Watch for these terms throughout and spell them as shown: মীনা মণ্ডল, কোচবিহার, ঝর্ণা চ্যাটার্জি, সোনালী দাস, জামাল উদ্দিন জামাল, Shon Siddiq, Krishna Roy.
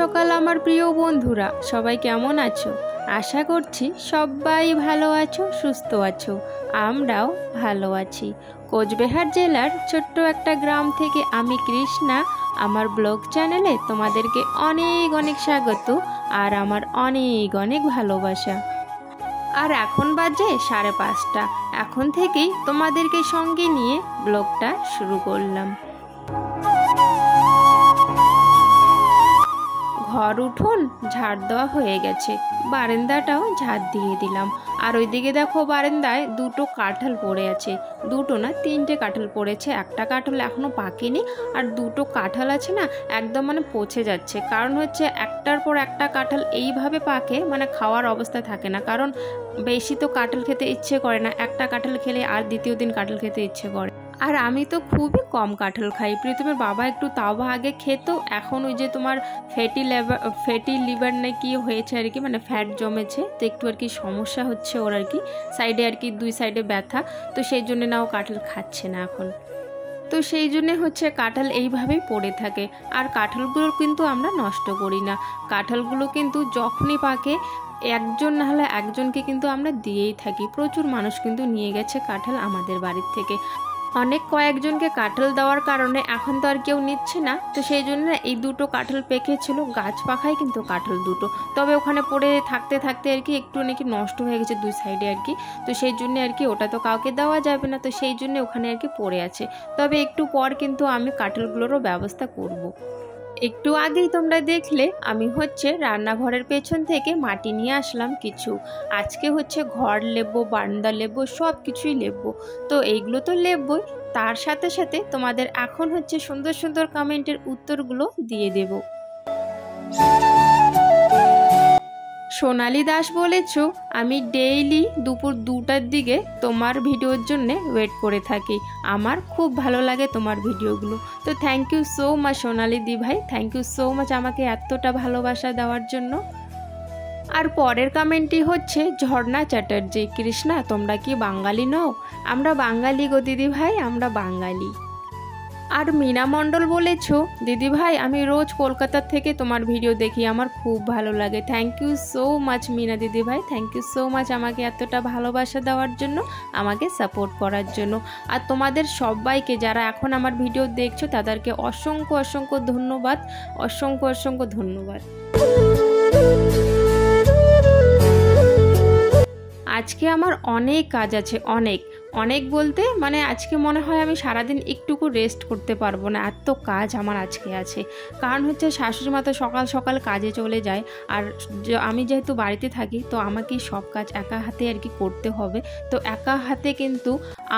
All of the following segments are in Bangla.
সকাল আমার প্রিয় বন্ধুরা, সবাই কেমন আছো? আশা করছি সবাই ভালো আছো, সুস্থ আছো। আমরাও ভালো আছি। কোচবিহার জেলার ছোট্ট একটা গ্রাম থেকে আমি কৃষ্ণা, আমার ব্লগ চ্যানেলে তোমাদেরকে অনেক অনেক স্বাগত আর আমার অনেক অনেক ভালোবাসা। আর এখন বাজে 5:30। এখন থেকেই তোমাদেরকে সঙ্গে নিয়ে ব্লগটা শুরু করলাম। ঘর উঠোন ঝাড় দেওয়া হয়ে গেছে, বারান্দাটাও ঝাড় দিয়ে দিলাম। আর ওইদিকে দেখো বারান্দায় দুটো কাঁঠাল পড়ে আছে, দুটো না 3টে কাঁঠাল পড়েছে। একটা কাঁঠাল এখনও পাকেনি, আর দুটো কাঁঠাল আছে না একদম মানে পচে যাচ্ছে। কারণ হচ্ছে একটার পর একটা কাঁঠাল এইভাবে পাকে, মানে খাওয়ার অবস্থা থাকে না। কারণ বেশি তো কাঁঠাল খেতে ইচ্ছে করে না, একটা কাঁঠাল খেলে আর দ্বিতীয় দিন কাঁঠাল খেতে ইচ্ছে করে। আর আমি তো খুবই কম কাঁঠাল খাই, প্রীতমের বাবা একটু তাওবা আগে খেত। এখন ওই যে তোমার ফ্যাটি লিভার না কি হয়েছে আর কি, মানে ফ্যাট জমেছে তো একটু আর কি সমস্যা হচ্ছে ওর আর কি, সাইডে আর কি 2 সাইডে ব্যথা, তো সেই জন্য না ও কাঁঠাল খাচ্ছে না এখন। তো সেই জন্যে হচ্ছে কাঁঠাল এইভাবেই পড়ে থাকে। আর কাঁঠালগুলো কিন্তু আমরা নষ্ট করি না, কাঁঠালগুলো কিন্তু যখনই পাকে একজন না হলে একজনকে কিন্তু আমরা দিয়েই থাকি। প্রচুর মানুষ কিন্তু নিয়ে গেছে কাঁঠাল আমাদের বাড়ির থেকে। অনেক কয়েকজনকে কাঁঠাল দেওয়ার কারণে এখন তো আর কেউ নিচ্ছে না, তো সেই জন্য এই দুটো কাঁঠাল পেকেছিল গাছ পাখায় কিন্তু কাঁঠাল দুটো। তবে ওখানে পড়ে থাকতে থাকতে আর কি একটু নাকি নষ্ট হয়ে গেছে 2 সাইডে আর কি, তো সেই জন্য আর কি ওটা তো কাউকে দেওয়া যাবে না, তো সেই জন্য ওখানে আর কি পড়ে আছে। তবে একটু পর কিন্তু আমি কাঁঠালগুলোরও ব্যবস্থা করব। একটু আগেই তোমরা দেখলে আমি হচ্ছে রান্নাঘরের পেছন থেকে মাটি নিয়ে আসলাম কিছু। আজকে হচ্ছে ঘর লেপবো, বারান্দা লেপবো, সব কিছুই লেপবো। তো এইগুলো তো লেপবই, তার সাথে সাথে তোমাদের এখন হচ্ছে সুন্দর সুন্দর কমেন্টের উত্তরগুলো দিয়ে দেব। সোনালী দাস বলেছ, আমি ডেইলি দুপুর 2টার দিকে তোমার ভিডিওর জন্যে ওয়েট করে থাকি, আমার খুব ভালো লাগে তোমার ভিডিওগুলো। তো thank you so much Sonali দি ভাই, থ্যাংক ইউ সো মাচ আমাকে এতটা ভালোবাসা দেওয়ার জন্য। আর পরের কমেন্টটি হচ্ছে ঝর্ণা চ্যাটার্জি, কৃষ্ণা তোমরা কি বাঙালি নও? আমরা বাঙালি গো দিদি ভাই, আমরা বাঙালি। আর মীনা মণ্ডল বলেছ, দিদি ভাই আমি রোজ কলকাতার থেকে তোমার ভিডিও দেখি, আমার খুব ভালো লাগে। Thank you so much Meena দিদি ভাই, থ্যাংক ইউ সো মাচ আমাকে এতটা ভালোবাসা দেওয়ার জন্য, আমাকে সাপোর্ট করার জন্য। আর তোমাদের সবাইকে যারা এখন আমার ভিডিও দেখছো তাদেরকে অসংখ্য অসংখ্য ধন্যবাদ, অসংখ্য অসংখ্য ধন্যবাদ। আজকে আমার অনেক কাজ আছে, অনেক অনেক বলতে মানে আজকে মনে হয় আমি সারাদিন একটুকু রেস্ট করতে পারবো না, এত কাজ আমার আজকে আছে। কারণ হচ্ছে শাশুড়ি মা তো সকাল সকাল কাজে চলে যায়, আর আমি যেহেতু বাড়িতে থাকি তো আমাকে সব কাজ একা হাতে আর কি করতে হবে। তো একা হাতে কিন্তু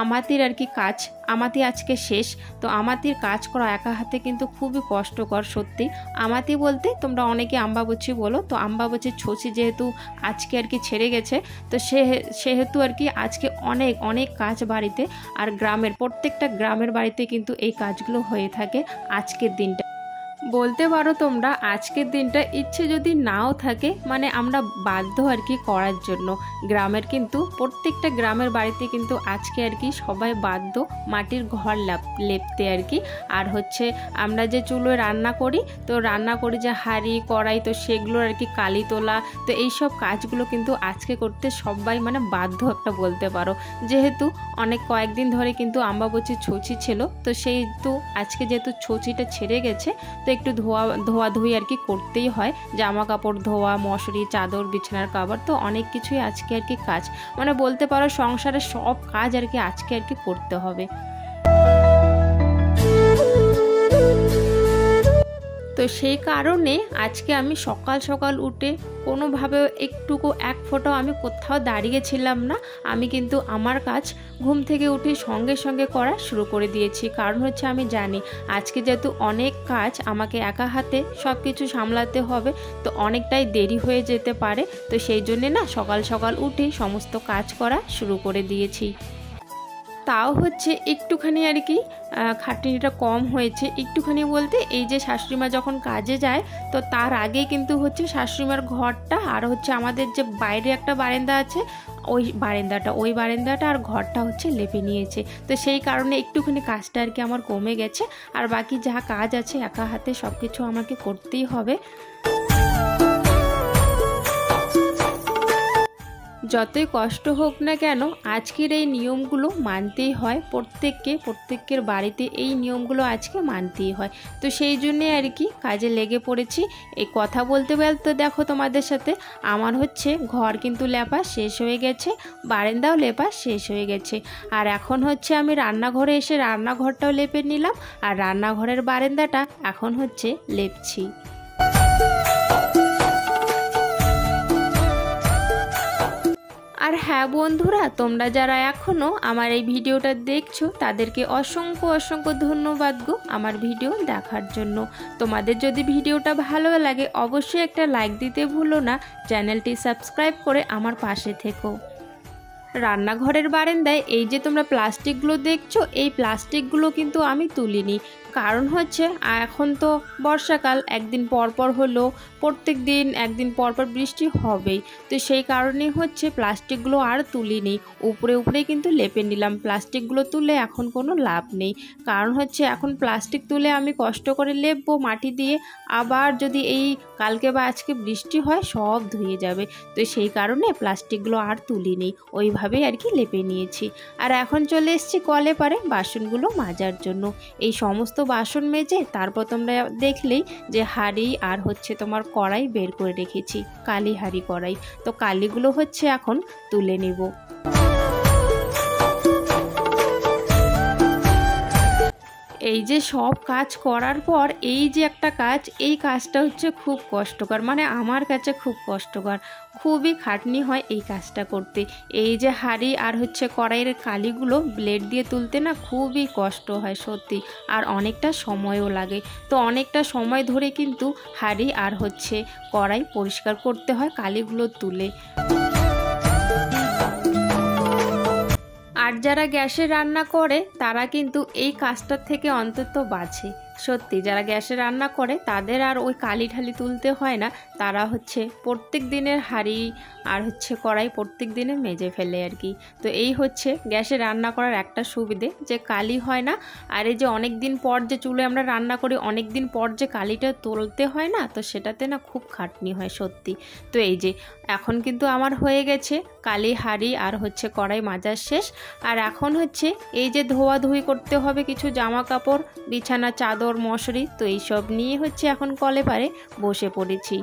আমাদের আর কি কাজ, আমাদের আজকে শেষ। তো আমাদের কাজ করা একা হাতে কিন্তু খুবই কষ্টকর সত্যি। আমাদের বলতে তোমরা অনেকে আম্বাবচি বলো, তো আম্বাবচির ছচি যেহেতু আজকে আর কি ছেড়ে গেছে, তো সেহেতু আর কি আজকে অনেক অনেক কাজ বাড়িতে। আর গ্রামের প্রত্যেকটা গ্রামের বাড়িতে কিন্তু এই কাজগুলো হয়ে থাকে। আজকের দিনটা বলতে পারো তোমরা, আজকের দিনটা ইচ্ছে যদি নাও থাকে মানে আমরা বাধ্য আর কি করার জন্য। গ্রামের কিন্তু প্রত্যেকটা গ্রামের বাড়িতে কিন্তু আজকে আর কি সবাই বাধ্য মাটির ঘর লেপতে আর কি। আর হচ্ছে আমরা যে চুলোয় রান্না করি, তো রান্না করি যে হাঁড়ি কড়াই, তো সেগুলোর আর কি কালি তোলা, তো এইসব কাজগুলো কিন্তু আজকে করতে সবাই মানে বাধ্য একটা বলতে পারো। যেহেতু অনেক কয়েকদিন ধরে কিন্তু আম্বাবচি ছচি ছিল, তো সেই তো আজকে যেহেতু ছচিটা ছেড়ে গেছে তো একটু ধোয়াধুয়ি আর কি করতেই হয়। জামা কাপড় ধোয়া, মশারি, চাদর, বিছানার কভার, তো অনেক কিছুই আজকে আর কি কাজ, মানে বলতে পারো সংসারের সব কাজ আর কি আজকে আর কি করতে হবে। তো সেই কারণে আজকে আমি সকাল সকাল উঠে কোনোভাবে একটুকু এক ফোঁটাও আমি কোথাও দাঁড়িয়েছিলাম না। আমি কিন্তু আমার কাজ ঘুম থেকে উঠে সঙ্গে সঙ্গে করা শুরু করে দিয়েছি। কারণ হচ্ছে আমি জানি আজকে যেহেতু অনেক কাজ, আমাকে একা হাতে সব কিছু সামলাতে হবে, তো অনেকটাই দেরি হয়ে যেতে পারে। তো সেই জন্যে না সকাল সকাল উঠে সমস্ত কাজ করা শুরু করে দিয়েছি। তাও হচ্ছে একটুখানি আর কি খাটনিটা কম হয়েছে, একটুখানি বলতে এই যে শাশুড়িমা যখন কাজে যায় তো তার আগে কিন্তু হচ্ছে শাশুড়িমার ঘরটা আর হচ্ছে আমাদের যে বাইরে একটা বারান্দা আছে ওই বারান্দাটা, আর ঘরটা হচ্ছে লেপে নিয়েছে। তো সেই কারণে একটুখানি কাজটা আর কি আমার কমে গেছে, আর বাকি যা কাজ আছে একা হাতে সব কিছু আমাকে করতেই হবে। যতই কষ্ট হোক না কেন আজকের এই নিয়মগুলো মানতেই হয়, প্রত্যেকের বাড়িতে এই নিয়মগুলো আজকে মানতেই হয়। তো সেই জন্যে আর কি কাজে লেগে পড়েছি। এই কথা বলতে বলতে দেখো তোমাদের সাথে আমার হচ্ছে ঘর কিন্তু লেপা শেষ হয়ে গেছে, বারান্দাও লেপা শেষ হয়ে গেছে, আর এখন হচ্ছে আমি রান্নাঘরে এসে রান্নাঘরটাও লেপে নিলাম, আর রান্নাঘরের বারান্দাটা এখন হচ্ছে লেপছি। আর হ্যাঁ বন্ধুরা, তোমরা যারা এখনও আমার এই ভিডিওটা দেখছো তাদেরকে অসংখ্য ধন্যবাদ গো আমার ভিডিও দেখার জন্য। তোমাদের যদি ভিডিওটা ভালো লাগে অবশ্যই একটা লাইক দিতে ভুলো না, চ্যানেলটি সাবস্ক্রাইব করে আমার পাশে থেকো। রান্নাঘরের বারান্দায় এই যে তোমরা প্লাস্টিকগুলো দেখছো, এই প্লাস্টিকগুলো কিন্তু আমি তুলিনি, কারণ হচ্ছে এখন তো বর্ষাকাল, একদিন পরপর হলো, প্রত্যেক দিন একদিন পরপর বৃষ্টি হবেই, তো সেই কারণে হচ্ছে প্লাস্টিকগুলো আর তুলিনি, উপরে কিন্তু লেপে নিলাম। প্লাস্টিকগুলো তুলে এখন কোনো লাভ নেই, কারণ হচ্ছে এখন প্লাস্টিক তুলে আমি কষ্ট করে লেপবো মাটি দিয়ে, আবার যদি এই কালকে বা আজকে বৃষ্টি হয় সব ধুয়ে যাবে, তো সেই কারণে প্লাস্টিকগুলো আর তুলিনি, ওইভাবেই আর কি লেপে নিয়েছি। আর এখন চলে এসেছি কলে পারে বাসনগুলো মাজার জন্য। এই সমস্ত বাসন মেজে তারপর তোমরা দেখলেই যে হাঁড়ি আর হচ্ছে তোমার কড়াই বের করে রেখেছি, কালি হাঁড়ি কড়াই, তো কালিগুলো হচ্ছে এখন তুলে নেব। এই যে সব কাজ করার পর এই যে একটা কাজ, এই কাজটা হচ্ছে খুব কষ্টকর, মানে আমার কাছে খুব কষ্টকর, খুবই খাটনি হয় এই কাজটা করতে। এই যে হাঁড়ি আর হচ্ছে কড়াইয়ের কালিগুলো ব্লেড দিয়ে তুলতে না খুবই কষ্ট হয় সত্যি, আর অনেকটা সময়ও লাগে। তো অনেকটা সময় ধরে কিন্তু হাঁড়ি আর হচ্ছে কড়াই পরিষ্কার করতে হয় কালিগুলো তুলে। আর যারা গ্যাসে রান্না করে তারা কিন্তু এই কাজটার থেকে অন্তত বাঁচে সত্যি, যারা গ্যাসে রান্না করে তাদের আর ওই কালি ঢালি তুলতে হয় না, তারা হচ্ছে প্রত্যেক দিনের হাঁড়ি আর হচ্ছে কড়াই প্রত্যেক দিনে মেজে ফেলে আর কি। তো এই হচ্ছে গ্যাসে রান্না করার একটা সুবিধে যে কালি হয় না, আর এই যে অনেক দিন পর যে চুলে আমরা রান্না করি অনেক দিন পর যে কালিটা তুলতে হয় না, তো সেটাতে না খুব খাটনি হয় সত্যি। তো এই যে এখন কিন্তু আমার হয়ে গেছে কালি হাঁড়ি আর হচ্ছে কড়াই মাজার শেষ, আর এখন হচ্ছে এই যে ধোয়াধুয়ি করতে হবে কিছু জামা কাপড়, বিছানা চাদর মশারি, তো এইসব নিয়ে হচ্ছে এখন কলে পারে বসে পড়েছি।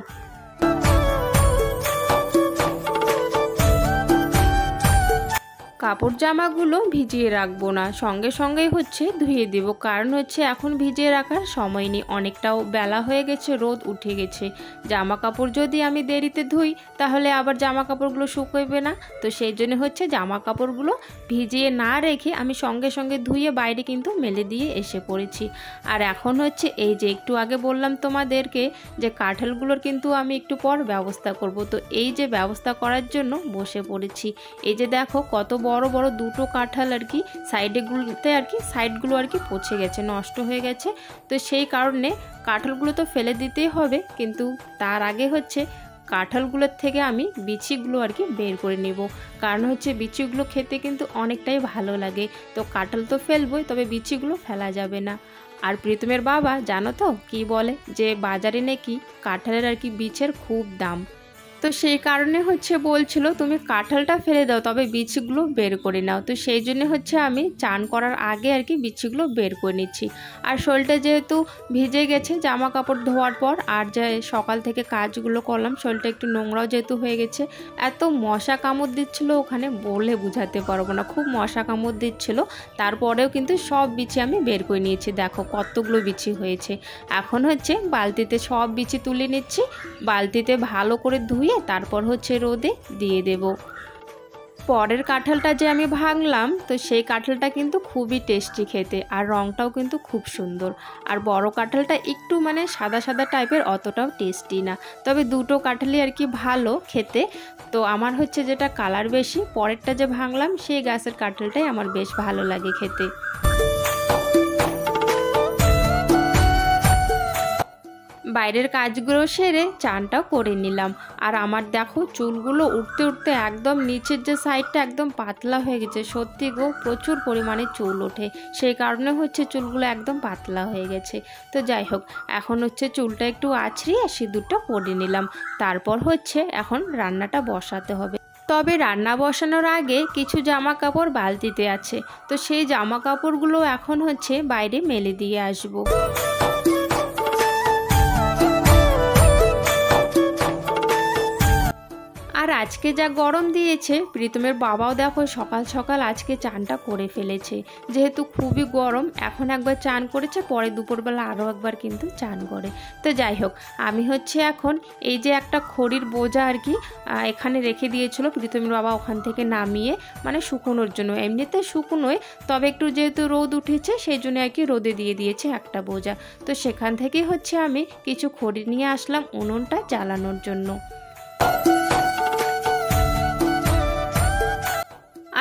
কাপড় জামাগুলো ভিজিয়ে রাখবো না, সঙ্গে সঙ্গেই হচ্ছে ধুয়ে দেব, কারণ হচ্ছে এখন ভিজিয়ে রাখার সময় নেই, অনেকটাও বেলা হয়ে গেছে, রোদ উঠে গেছে। জামা কাপড় যদি আমি দেরিতে ধুই তাহলে আবার জামা কাপড়গুলো শুকোবে না, তো সেই জন্য হচ্ছে জামা কাপড়গুলো ভিজিয়ে না রেখে আমি সঙ্গে সঙ্গে ধুয়ে বাইরে কিন্তু মেলে দিয়ে এসে পড়েছি। আর এখন হচ্ছে এই যে একটু আগে বললাম তোমাদেরকে যে কাঁঠালগুলোর কিন্তু আমি একটু পর ব্যবস্থা করব, তো এই যে ব্যবস্থা করার জন্য বসে পড়েছি। এই যে দেখো কত বড় বড় দুটো কাঁঠাল আর কি, সাইডগুলোতে আর কি সাইডগুলো আর কি পচে গেছে, নষ্ট হয়ে গেছে, তো সেই কারণে কাঁঠালগুলো তো ফেলে দিতেই হবে, কিন্তু তার আগে হচ্ছে কাঁঠালগুলোর থেকে আমি বিচিগুলো আর কি বের করে নেব, কারণ হচ্ছে বিচিগুলো খেতে কিন্তু অনেকটাই ভালো লাগে। তো কাঁঠাল তো ফেলবই, তবে বিচিগুলো ফেলা যাবে না। আর প্রীতমের বাবা জানো তো কি বলে, যে বাজারে নাকি কাঁঠালের আর কি বিচের খুব দাম, তো সেই কারণে হচ্ছে বলছিল তুমি কাঁঠালটা ফেলে দাও তবে বীজগুলো বের করে নাও, তো সেই জন্য হচ্ছে আমি চান করার আগে আর কি বীজগুলো বের করে নিচ্ছি। আর শরীরটা যেহেতু ভিজে গেছে জামা কাপড় ধোয়ার পর, আর যে সকাল থেকে কাজগুলো করলাম শরীরটা একটু নোংরাও যেহেতু হয়ে গেছে, এত মশা কামড় দিচ্ছিলো ওখানে বলে বোঝাতে পারবো না, খুব মশা কামড় দিচ্ছিলো, তারপরেও কিন্তু সব বিচি আমি বের করে নিয়েছি, দেখো কতগুলো বিচি হয়েছে। এখন হচ্ছে বালতিতে সব বিচি তুলে নিচ্ছি, বালতিতে ভালো করে ধুই তারপর হচ্ছে রোদে দিয়ে দেব। পরের কাঁঠালটা যে আমি ভাঙলাম, তো সেই কাঁঠালটা কিন্তু খুবই টেস্টি খেতে, আর রঙটাও কিন্তু খুব সুন্দর, আর বড় কাঁঠালটা একটু মানে সাদা সাদা টাইপের, অতটাও টেস্টি না, তবে দুটো কাঁঠালই আর কি ভালো খেতে। তো আমার হচ্ছে যেটা কালার বেশি, পরেরটা যে ভাঙলাম সেই গাছের কাঁঠালটাই আমার বেশ ভালো লাগে খেতে। বাইরের কাজগুলো সেরে চানটাও করে নিলাম। আর আমার দেখো চুলগুলো উঠতে উঠতে একদম নিচের যে সাইডটা একদম পাতলা হয়ে গেছে। সত্যি গো প্রচুর পরিমাণে চুল ওঠে, সেই কারণে হচ্ছে চুলগুলো একদম পাতলা হয়ে গেছে। তো যাই হোক, এখন হচ্ছে চুলটা একটু আছড়িয়ে সিঁদুরটা পরে নিলাম। তারপর হচ্ছে এখন রান্নাটা বসাতে হবে। তবে রান্না বসানোর আগে কিছু জামা কাপড় বালতিতে আছে, তো সেই জামা কাপড়গুলো এখন হচ্ছে বাইরে মেলে দিয়ে আসবো। আর আজকে যা গরম দিয়েছে, প্রীতমের বাবাও দেখো সকাল সকাল আজকে চানটা করে ফেলেছে। যেহেতু খুবই গরম, এখন একবার চান করেছে, পরে দুপুরবেলা আরও একবার কিন্তু চান করে। তো যাই হোক, আমি হচ্ছে এখন এই যে একটা খড়ির বোঝা আর কি এখানে রেখে দিয়েছিল প্রীতমের বাবা, ওখান থেকে নামিয়ে মানে শুকোনোর জন্য, এমনিতে শুকোনোয়, তবে একটু যেহেতু রোদ উঠেছে সেই জন্য আর কি রোদে দিয়ে দিয়েছে একটা বোঝা। তো সেখান থেকেই হচ্ছে আমি কিছু খড়ি নিয়ে আসলাম উনুনটা জ্বালানোর জন্য।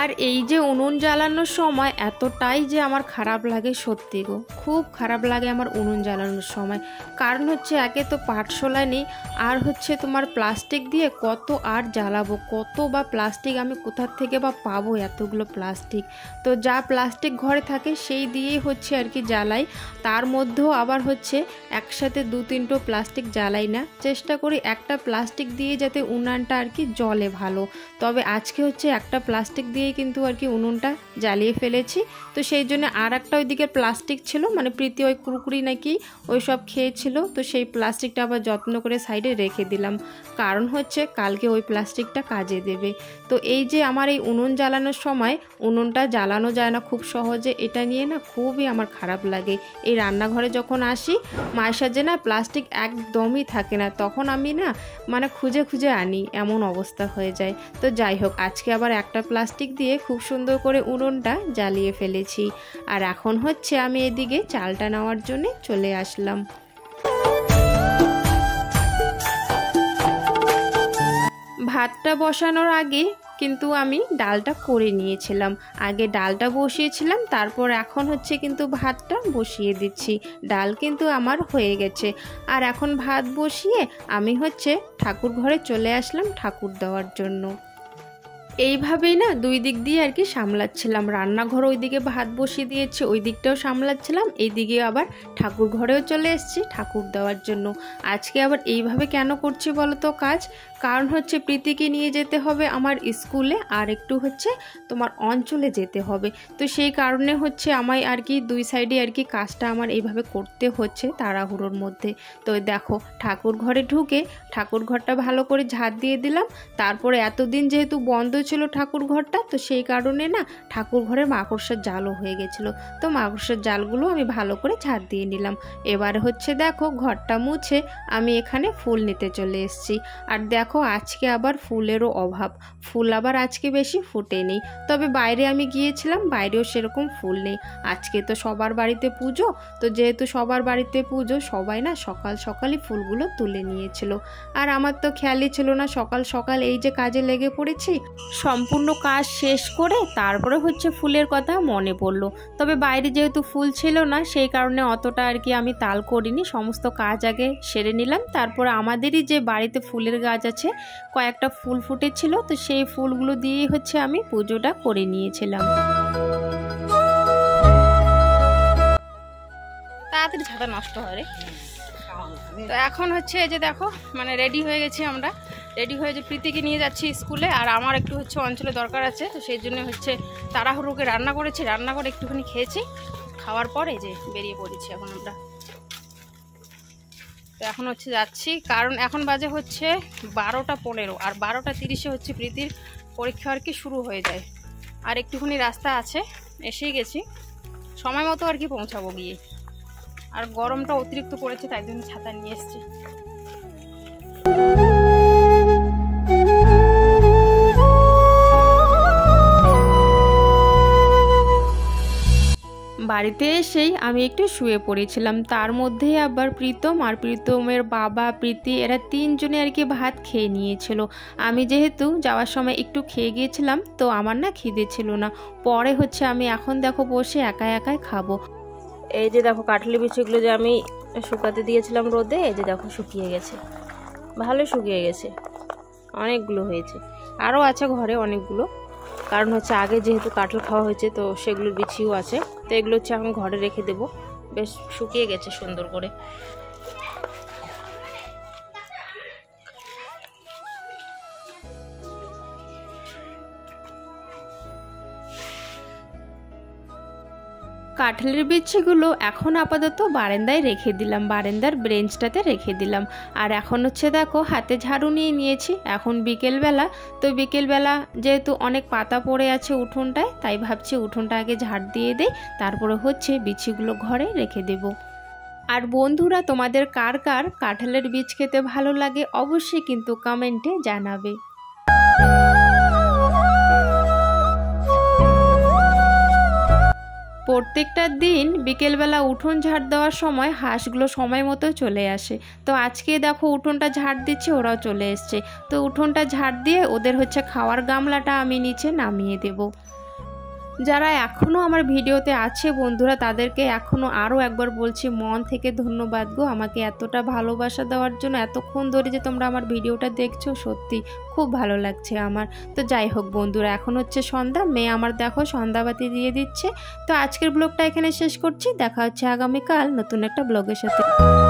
আর এই যে উনুন জ্বালানোর সময় এতটাই যে আমার খারাপ লাগে, সত্যি গো খুব খারাপ লাগে আমার উনুন জ্বালানোর সময়। কারণ হচ্ছে একে তো পাটশোলা নেই, আর হচ্ছে তোমার প্লাস্টিক দিয়ে কত আর জ্বালাবো, কত বা প্লাস্টিক আমি কোথার থেকে বা পাবো এতগুলো প্লাস্টিক। তো যা প্লাস্টিক ঘরে থাকে সেই দিয়েই হচ্ছে আর কি জ্বালাই। তার মধ্যেও আবার হচ্ছে একসাথে দু তিনটো প্লাস্টিক জ্বালাই না, চেষ্টা করি একটা প্লাস্টিক দিয়ে যাতে উনানটা আর কি জ্বলে ভালো। তবে আজকে হচ্ছে একটা প্লাস্টিক দিয়ে কিন্তু আর কি উনুনটা জ্বালিয়ে ফেলেছি। তো সেই জন্য আর একটা ওইদিকে প্লাস্টিক ছিল, মানে প্রীতি ওই কুরকুরি নাকি ওই সব খেয়েছিল, তো সেই প্লাস্টিকটা আবার যত্ন করে সাইডে রেখে দিলাম, কারণ হচ্ছে কালকে ওই প্লাস্টিকটা কাজে দেবে। তো এই যে আমার এই উনুন জ্বালানোর সময় উনুনটা জ্বালানো যায় না খুব সহজে, এটা নিয়ে না খুবই আমার খারাপ লাগে। এই রান্নাঘরে যখন আসি মায়ের সাথে না প্লাস্টিক একদমই থাকে না, তখন আমি না মানে খুঁজে খুঁজে আনি, এমন অবস্থা হয়ে যায়। তো যাই হোক, আজকে আবার একটা প্লাস্টিক দিয়ে খুব সুন্দর করে উনুনটা জ্বালিয়ে ফেলেছি। আর এখন হচ্ছে আমি এদিকে চালটা নেওয়ার জন্য চলে আসলাম। ভাতটা বসানোর আগে কিন্তু আমি ডালটা করে নিয়েছিলাম, আগে ডালটা বসিয়েছিলাম, তারপর এখন হচ্ছে কিন্তু ভাতটা বসিয়ে দিচ্ছি। ডাল কিন্তু আমার হয়ে গেছে। আর এখন ভাত বসিয়ে আমি হচ্ছে ঠাকুর ঘরে চলে আসলাম ঠাকুর দেওয়ার জন্য। এইভাবেই না দুই দিক দিয়ে আর কি সামলাচ্ছিলাম, রান্নাঘর ওইদিকে ভাত বসিয়ে দিয়েছি, ওই দিকটাও সামলাচ্ছিলাম, এইদিকে আবার ঠাকুর ঘরেও চলে এসেছি ঠাকুর দেওয়ার জন্য। আজকে আবার এইভাবে কেন করছি বলো তো কাজ, কারণ হচ্ছে প্রীতিকে নিয়ে যেতে হবে আমার স্কুলে, আর একটু হচ্ছে তোমার অঞ্চলে যেতে হবে। তো সেই কারণে হচ্ছে আমায় আর কি দুই সাইডে আর কি কাজটা আমার এইভাবে করতে হচ্ছে তাড়াহুড়োর মধ্যে। তো দেখো ঠাকুর ঘরে ঢুকে ঠাকুর ঘরটা ভালো করে ঝাঁট দিয়ে দিলাম। তারপরে এতদিন যেহেতু বন্ধ ছিল ঠাকুর ঘরটা, তো সেই কারণে না ঠাকুর ঘরের মাকড়সার জালও হয়ে গেছিলো, তো মাকড়সার জালগুলো আমি ভালো করে ঝাড় দিয়ে নিলাম। এবার হচ্ছে দেখো ঘরটা মুছে আমি এখানে ফুল নিতে চলে এসেছি। আর দেখো আজকে আবার ফুলেরও অভাব, ফুল আবার আজকে বেশি ফোটেনি। তবে বাইরে আমি গিয়েছিলাম, বাইরেও সেরকম ফুল নেই। আজকে তো সবার বাড়িতে পুজো, তো যেহেতু সবার বাড়িতে পুজো সবাই না সকাল সকালই ফুলগুলো তুলে নিয়েছিল। আর আমার তো খেয়ালই ছিল না সকাল সকাল এই যে কাজে লেগে পড়েছি, সম্পূর্ণ কাজ শেষ করে তারপরে হচ্ছে ফুলের কথা মনে পড়লো। তবে বাইরে যেহেতু ফুল ছিল না সেই কারণে অতটা আর কি আমি তাল করিনি, সমস্ত কাজ আগে সেরে নিলাম। তারপরে আমাদেরই যে বাড়িতে ফুলের গাছ আছে কয়েকটা ফুল ফুটেছিল, তো সেই ফুলগুলো দিয়ে হচ্ছে আমি পুজোটা করে নিয়েছিলাম। তাড়াতাড়ি ছাতা নষ্ট হয়। তো এখন হচ্ছে এই যে দেখো মানে রেডি হয়ে গেছি, আমরা রেডি হয়ে যে প্রীতিকে নিয়ে যাচ্ছি স্কুলে, আর আমার একটু হচ্ছে অঞ্চলে দরকার আছে, তো সেই জন্য হচ্ছে তাড়াহুড়োকে রান্না করেছি, রান্না করে একটুখানি খেয়েছি, খাওয়ার পরে যে বেরিয়ে পড়েছি এখন আমরা। তো এখন হচ্ছে যাচ্ছি, কারণ এখন বাজে হচ্ছে 12টা 15, আর 12:30 হচ্ছে প্রীতির পরীক্ষা আর কি শুরু হয়ে যায়। আর একটুখানি রাস্তা আছে, এসেই গেছি, সময় মতো আর কি পৌঁছাবো গিয়ে। আর গরমটা অতিরিক্ত পড়েছে, তাই জন্য ছাতা নিয়ে এসেছি। বাড়িতে এসেই আমি একটু শুয়ে পড়েছিলাম, তার মধ্যে আবার প্রীতম আর প্রীতমের বাবা প্রীতি এরা তিনজনে আর কি ভাত খেয়ে নিয়েছিল। আমি যেহেতু যাওয়ার সময় একটু খেয়ে গিয়েছিলাম, তো আমার না খিদে ছিল না, পরে হচ্ছে আমি এখন দেখো বসে একা একাই খাবো। এই যে দেখো কাটলি বিচিগুলো যে আমি শুকাতে দিয়েছিলাম রোদে, এই যে দেখো শুকিয়ে গেছে, ভালো শুকিয়ে গেছে, অনেকগুলো হয়েছে। আরও আছে ঘরে অনেকগুলো, কারণ হচ্ছে আগে যেহেতু কাঁঠাল খাওয়া হয়েছে তো সেগুলোর বিচিও আছে, তো এগুলো হচ্ছে এখন ঘরে রেখে দেবো। বেশ শুকিয়ে গেছে সুন্দর করে। কাঁঠালের বিচিগুলো এখন আপাতত বারান্দায় রেখে দিলাম, বারান্দার ব্রেঞ্চটাতে রেখে দিলাম। আর এখন হচ্ছে দেখো হাতে ঝাড়ু নিয়ে নিয়েছি, এখন বিকেলবেলা, তো বিকেলবেলা যেহেতু অনেক পাতা পড়ে আছে উঠোনটায়, তাই ভাবছি উঠোনটা আগে ঝাড় দিয়ে দেই, তারপরে হচ্ছে বিচিগুলো ঘরে রেখে দেবো। আর বন্ধুরা, তোমাদের কার কার কাঁঠালের বীজ খেতে ভালো লাগে অবশ্যই কিন্তু কমেন্টে জানাবে। প্রত্যেকটা দিন বিকেলবেলা উঠোন ঝাড় দেওয়ার সময় হাঁসগুলো সময় মতো চলে আসে, তো আজকে দেখো উঠোনটা ঝাড় দিচ্ছে, ওরাও চলে এসছে। তো উঠোনটা ঝাড় দিয়ে ওদের হচ্ছে খাওয়ার গামলাটা আমি নিচে নামিয়ে দেব। যারা এখনও আমার ভিডিওতে আছে বন্ধুরা, তাদেরকে এখনও আরও একবার বলছি মন থেকে ধন্যবাদ গো, আমাকে এতটা ভালোবাসা দেওয়ার জন্য, এতক্ষণ ধরে যে তোমরা আমার ভিডিওটা দেখছো, সত্যি খুব ভালো লাগছে আমার। তো যাই হোক বন্ধুরা, এখন হচ্ছে সন্ধ্যা, মেয়ে আমার দেখো সন্ধ্যাবাতি দিয়ে দিচ্ছে। তো আজকের ব্লগটা এখানে শেষ করছি, দেখা হচ্ছে আগামীকাল নতুন একটা ব্লগের সাথে।